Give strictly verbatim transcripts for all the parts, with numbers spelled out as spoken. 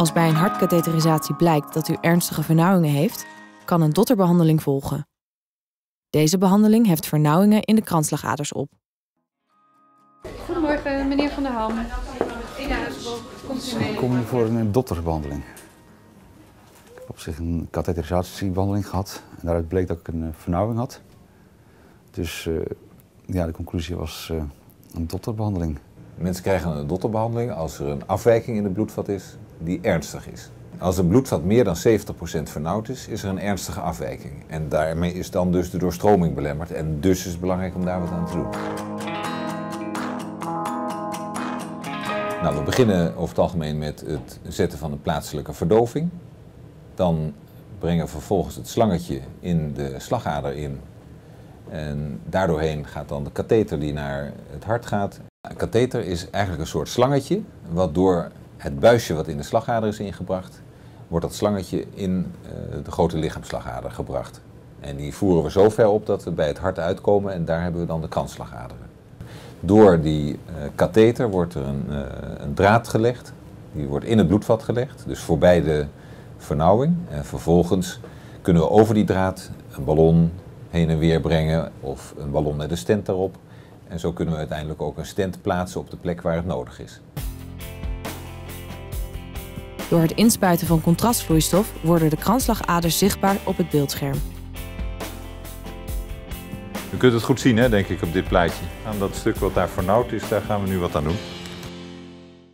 Als bij een hartkatheterisatie blijkt dat u ernstige vernauwingen heeft, kan een dotterbehandeling volgen. Deze behandeling heft vernauwingen in de kransslagaders op. Goedemorgen, meneer Van der Ham. Ik kom hier voor een dotterbehandeling. Ik heb op zich een katheterisatiebehandeling gehad en daaruit bleek dat ik een vernauwing had. Dus uh, ja, de conclusie was uh, een dotterbehandeling. Mensen krijgen een dotterbehandeling als er een afwijking in de bloedvat is die ernstig is. Als de bloedvat meer dan zeventig procent vernauwd is, is er een ernstige afwijking. En daarmee is dan dus de doorstroming belemmerd en dus is het belangrijk om daar wat aan te doen. Nou, we beginnen over het algemeen met het zetten van een plaatselijke verdoving. Dan brengen we vervolgens het slangetje in de slagader in. En daardoorheen gaat dan de katheter die naar het hart gaat. Een katheter is eigenlijk een soort slangetje, wat door het buisje wat in de slagader is ingebracht, wordt dat slangetje in de grote lichaamsslagader gebracht. En die voeren we zo ver op dat we bij het hart uitkomen en daar hebben we dan de kransslagaderen. Door die katheter wordt er een, een draad gelegd, die wordt in het bloedvat gelegd, dus voorbij de vernauwing. En vervolgens kunnen we over die draad een ballon heen en weer brengen of een ballon met een stent daarop. En zo kunnen we uiteindelijk ook een stent plaatsen op de plek waar het nodig is. Door het inspuiten van contrastvloeistof worden de kransslagaders zichtbaar op het beeldscherm. U kunt het goed zien, hè, denk ik, op dit plaatje. Aan dat stuk wat daar vernauwd is, daar gaan we nu wat aan doen.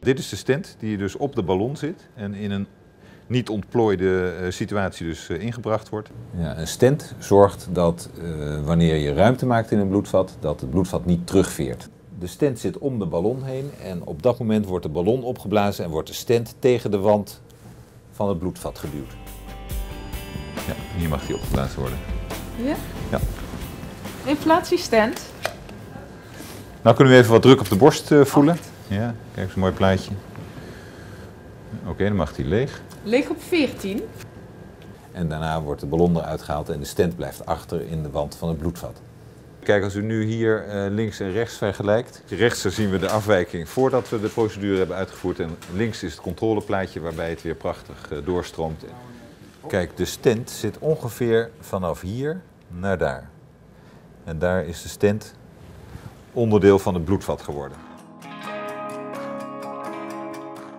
Dit is de stent die dus op de ballon zit en in een niet ontplooide situatie dus ingebracht wordt. Ja, een stent zorgt dat uh, wanneer je ruimte maakt in een bloedvat, dat het bloedvat niet terugveert. De stent zit om de ballon heen en op dat moment wordt de ballon opgeblazen en wordt de stent tegen de wand van het bloedvat geduwd. Ja, hier mag die opgeblazen worden. Ja? Ja. Inflatiestent. Nou kunnen we even wat druk op de borst uh, voelen. Acht. Ja, kijk, zo'n mooi plaatje. Oké, okay, dan mag die leeg. Leeg op veertien. En daarna wordt de ballon eruit gehaald en de stent blijft achter in de wand van het bloedvat. Kijk, als u nu hier uh, links en rechts vergelijkt. Rechts zien we de afwijking voordat we de procedure hebben uitgevoerd. En links is het controleplaatje waarbij het weer prachtig uh, doorstroomt. Kijk, de stent zit ongeveer vanaf hier naar daar. En daar is de stent onderdeel van het bloedvat geworden.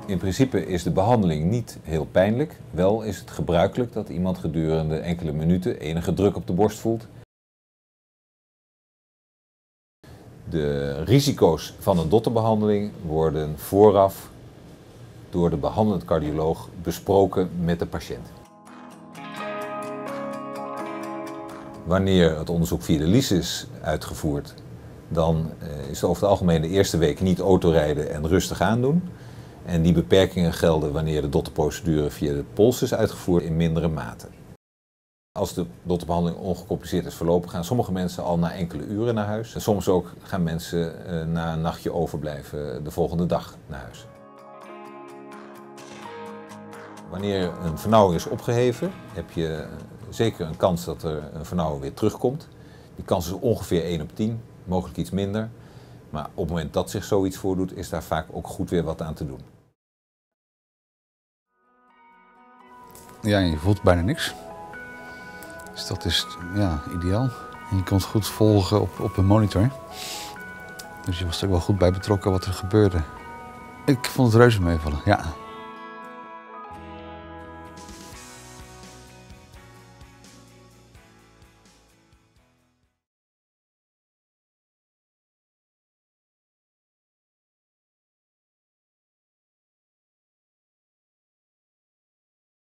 In principe is de behandeling niet heel pijnlijk. Wel is het gebruikelijk dat iemand gedurende enkele minuten enige druk op de borst voelt. De risico's van een dotterbehandeling worden vooraf door de behandelend cardioloog besproken met de patiënt. Wanneer het onderzoek via de lies is uitgevoerd, dan is het over het algemeen de eerste week niet autorijden en rustig aandoen. En die beperkingen gelden wanneer de dotterprocedure via de pols is uitgevoerd in mindere mate. Als de dotterbehandeling ongecompliceerd is verlopen, gaan sommige mensen al na enkele uren naar huis. En soms ook gaan mensen na een nachtje overblijven de volgende dag naar huis. Wanneer een vernauwing is opgeheven, heb je zeker een kans dat er een vernauwing weer terugkomt. Die kans is ongeveer één op tien, mogelijk iets minder. Maar op het moment dat zich zoiets voordoet, is daar vaak ook goed weer wat aan te doen. Ja, je voelt bijna niks. Dus dat is ja, ideaal. En je kunt goed volgen op, op een monitor. Dus je was er ook wel goed bij betrokken wat er gebeurde. Ik vond het reuze meevallen, ja.